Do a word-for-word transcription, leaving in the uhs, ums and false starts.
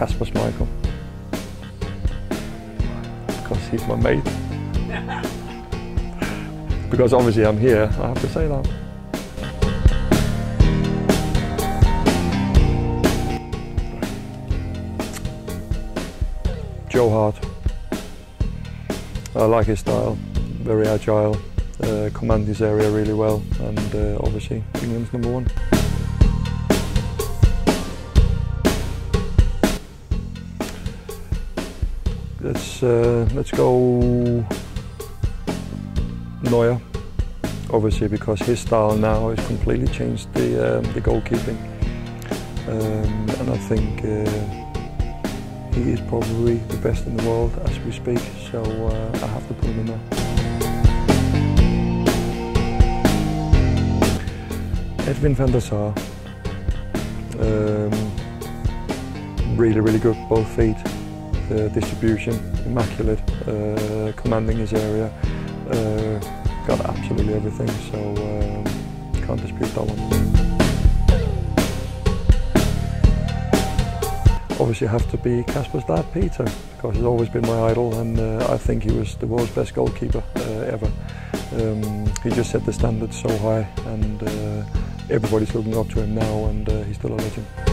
Kasper Schmeichel. Because he's my mate. Because obviously I'm here, I have to say that. Joe Hart. I like his style, very agile, uh, commands his area really well, and uh, obviously England's number one. Let's uh, let's go Neuer, obviously, because his style now has completely changed the um, the goalkeeping, um, and I think uh, he is probably the best in the world as we speak. So uh, I have to put him in there. Edwin van der Sar, um, really really good both feet. The distribution, immaculate, uh, commanding his area, uh, got absolutely everything, so um, can't dispute that one. Obviously I have to be Kasper's dad, Peter, because he's always been my idol, and uh, I think he was the world's best goalkeeper uh, ever. Um, he just set the standard so high, and uh, everybody's looking up to him now, and uh, he's still a legend.